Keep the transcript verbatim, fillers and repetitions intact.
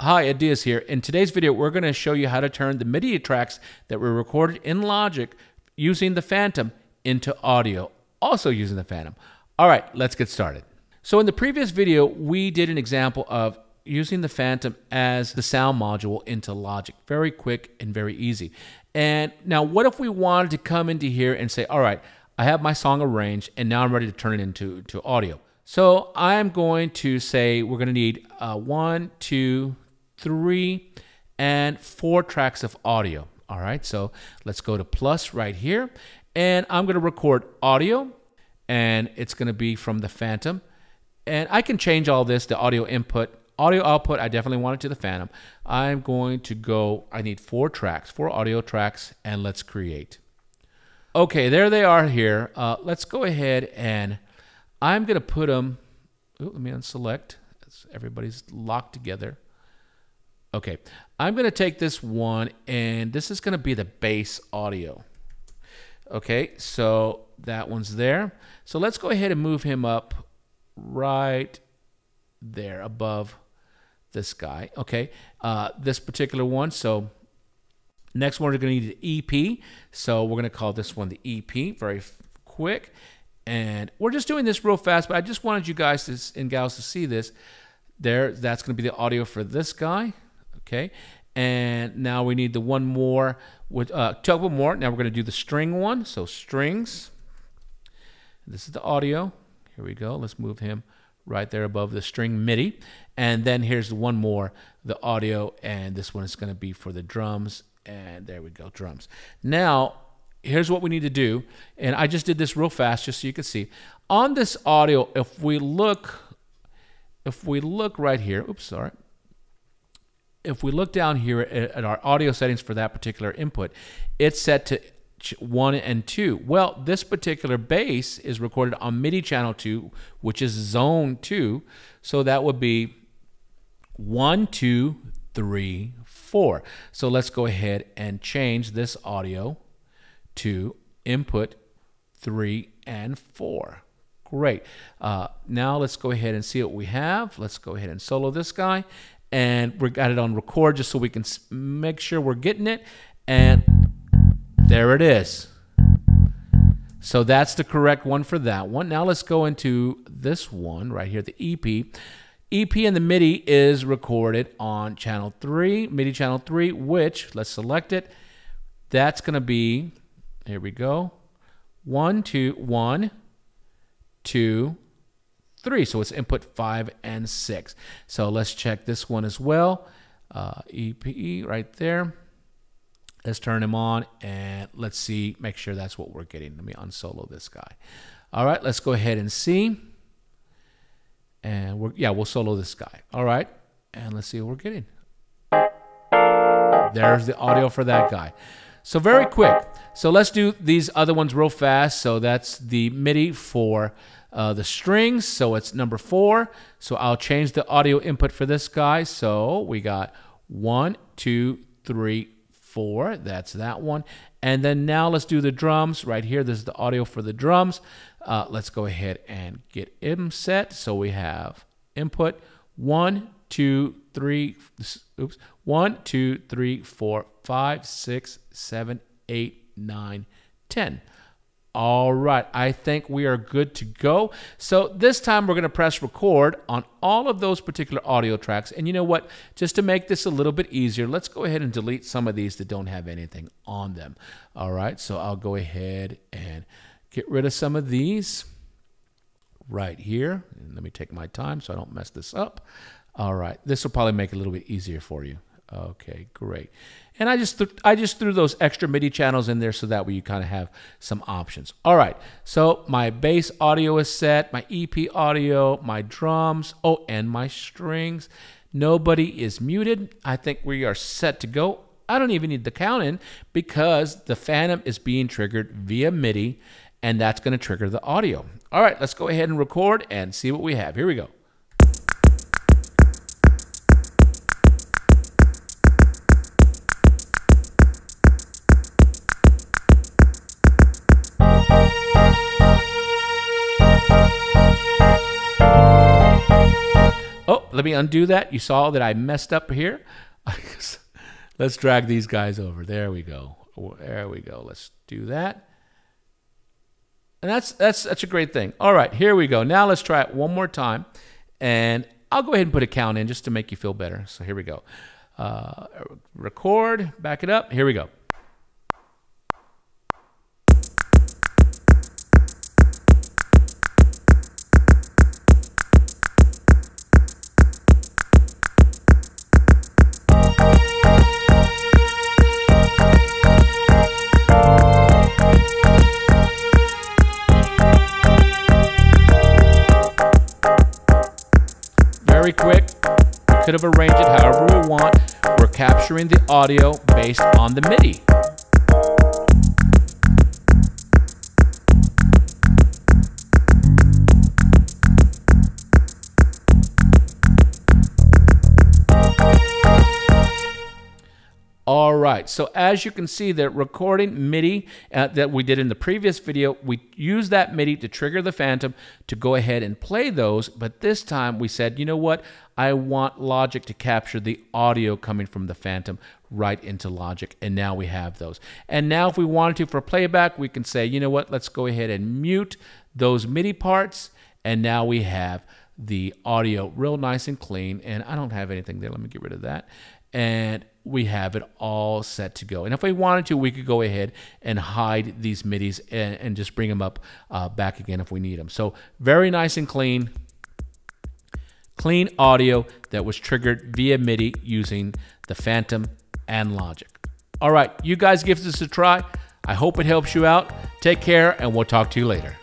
Hi, Ed Diaz here. In today's video, we're going to show you how to turn the MIDI tracks that were recorded in Logic using the Phantom into audio, also using the Phantom. All right, let's get started. So in the previous video, we did an example of using the Phantom as the sound module into Logic. Very quick and very easy. And now what if we wanted to come into here and say, all right, I have my song arranged and now I'm ready to turn it into to audio. So I'm going to say we're going to need uh, one, two, three and four tracks of audio. All right, so let's go to plus right here, and I'm going to record audio, and it's going to be from the Phantom. And I can change all this to audio input, audio output. I definitely want it to the Phantom. I'm going to go, I need four tracks, four audio tracks, and let's create. Okay, there they are here. Uh, let's go ahead and I'm going to put them, ooh, let me unselect. Everybody's locked together. Okay, I'm going to take this one, and this is going to be the bass audio. Okay, so that one's there. So let's go ahead and move him up right there above this guy. Okay, uh, this particular one. So next one, we're going to need an E P. So we're going to call this one the E P, very quick. And we're just doing this real fast, but I just wanted you guys to, and gals to see this. There, that's going to be the audio for this guy. Okay, and now we need the one more with uh, couple more. Now we're going to do the string one. So strings. This is the audio. Here we go. Let's move him right there above the string MIDI. And then here's one more, the audio, and this one is going to be for the drums. And there we go, drums. Now here's what we need to do, and I just did this real fast just so you could see. On this audio, if we look, if we look right here, oops, sorry. If we look down here at our audio settings for that particular input, it's set to one and two. Well, this particular bass is recorded on MIDI channel two, which is zone two. So that would be one, two, three, four. So let's go ahead and change this audio to input three and four. Great. Uh, now let's go ahead and see what we have. Let's go ahead and solo this guy. And we got it on record just so we can make sure we're getting it. And there it is. So that's the correct one for that one. Now let's go into this one right here, the E P. E P and the MIDI is recorded on channel three, MIDI channel three, which, let's select it. That's going to be, here we go, one, two, one, two, three. So it's input five and six. So let's check this one as well. Uh, E P right there. Let's turn him on and let's see, make sure that's what we're getting. Let me unsolo this guy. All right, let's go ahead and see. And we're, yeah, we'll solo this guy. All right, and let's see what we're getting. There's the audio for that guy. So very quick. So let's do these other ones real fast. So that's the MIDI for uh, the strings. So it's number four. So I'll change the audio input for this guy. So we got one, two, three, four. That's that one. And then now let's do the drums right here. This is the audio for the drums. Uh, let's go ahead and get him set. So we have input one, two, three, oops, one, two, three, four, five, six, seven, eight, nine, ten. All right, I think we are good to go. So this time we're going to press record on all of those particular audio tracks. And you know what? Just to make this a little bit easier, let's go ahead and delete some of these that don't have anything on them. All right, so I'll go ahead and get rid of some of these right here. And let me take my time so I don't mess this up. All right, this will probably make it a little bit easier for you. Okay, great. And I just, th I just threw those extra MIDI channels in there so that way you kind of have some options. All right, so my bass audio is set, my E P audio, my drums, oh, and my strings. Nobody is muted. I think we are set to go. I don't even need the count in because the Phantom is being triggered via MIDI, and that's going to trigger the audio. All right, let's go ahead and record and see what we have. Here we go. let me undo that. You saw that I messed up here. Let's drag these guys over. There we go. There we go. Let's do that. And that's that's that's a great thing. All right, here we go. Now let's try it one more time. And I'll go ahead and put a count in just to make you feel better. So here we go. Uh, record, back it up. Here we go. Very quick. We could have arranged it however we want. We're capturing the audio based on the MIDI. All right, so as you can see, that recording MIDI uh, that we did in the previous video, we used that MIDI to trigger the Phantom to go ahead and play those, but this time we said, you know what, I want Logic to capture the audio coming from the Phantom right into Logic, and now we have those. And now if we wanted to for playback, we can say, you know what, let's go ahead and mute those MIDI parts, and now we have the audio real nice and clean, and I don't have anything there, let me get rid of that. And we have it all set to go. And if we wanted to, we could go ahead and hide these MIDIs and, and just bring them up uh, back again if we need them. So very nice and clean, clean audio that was triggered via MIDI using the Phantom and Logic. All right, you guys give this a try. I hope it helps you out. Take care, and we'll talk to you later.